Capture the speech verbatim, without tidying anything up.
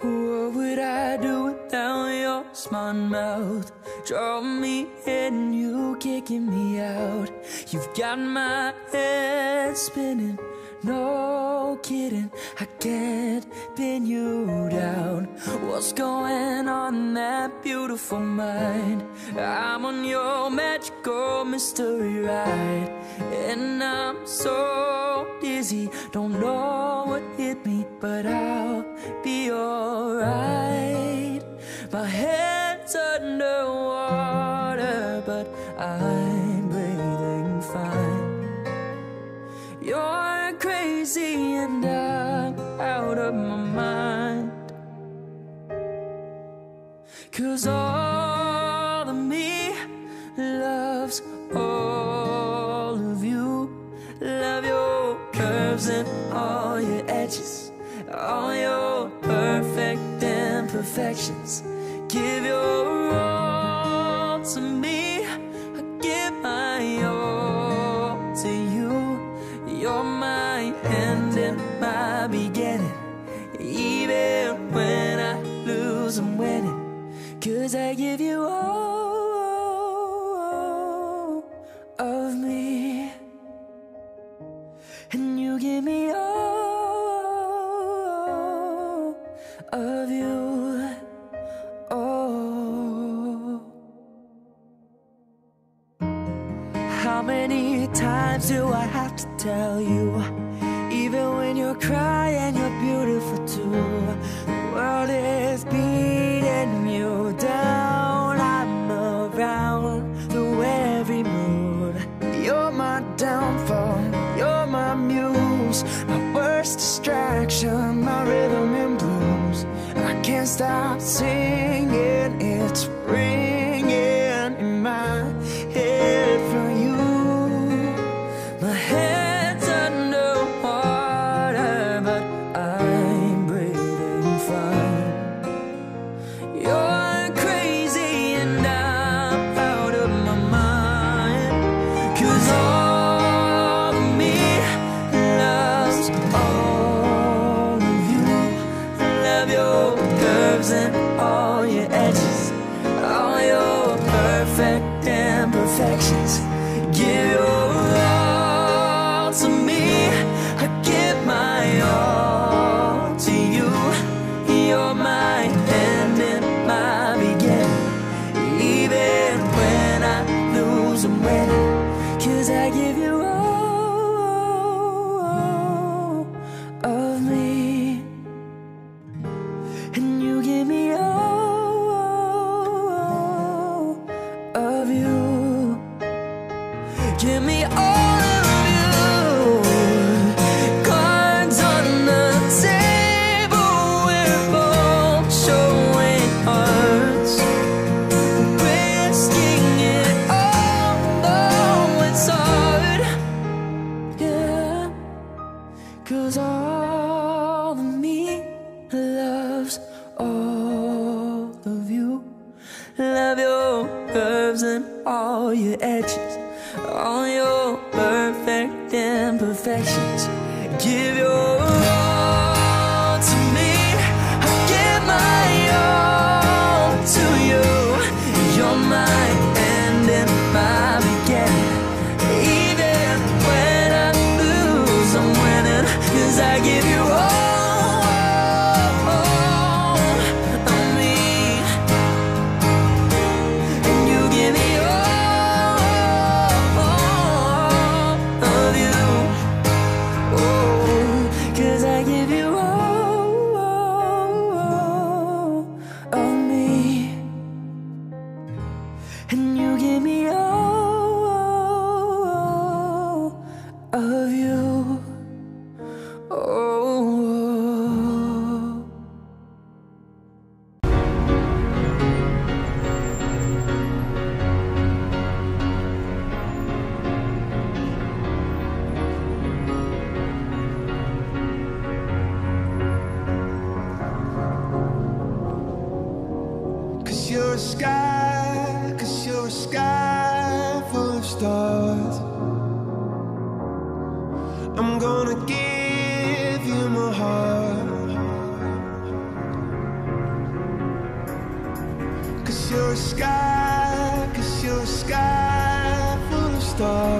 What would I do without your smart mouth? Draw me in, you kicking me out. You've got my head spinning, no kidding, I can't pin you down. What's going on in that beautiful mind? I'm on your magical mystery ride, and I'm so dizzy, don't know what hit me, but I'll be alright. My head's underwater, but I'm breathing fine. You're crazy and I'm out of my mind, 'cause all of me loves all of you. Love your curves and all your edges, all your perfect imperfections. Give your all to me, I give my all to you. You're my end and my beginning, even when I lose I'm winning, 'cause I give you all of me, and you give me all of you. Oh, how many times do I have to tell you? Even when you're crying, you're beautiful too. The world is beating you down. I'm around through every mood. You're my downfall, you're my muse, my worst distraction, my rhythm and blues. I can't stop singing, it's ringing in my head for you. My head imperfections, give your all to me, I give my all to you. You're my end and my beginning, even when I lose I'm winning, 'cause I give you all of me, and you give me all of you. Give me all of you. Cards on the table, we're both showing hearts, risking it all, though it's hard. Yeah, 'cause all of me loves all of you. Love your curves and all your edges, all your perfect imperfections. Give your all to me, I give my all to you. You're my end and my beginning, even when I lose I'm winning, 'cause I give you all. And you give me all of you. Oh, oh. 'Cause you're a sky, a sky full of stars. I'm gonna give you my heart. 'Cause you're a sky, 'cause you're a sky full of stars.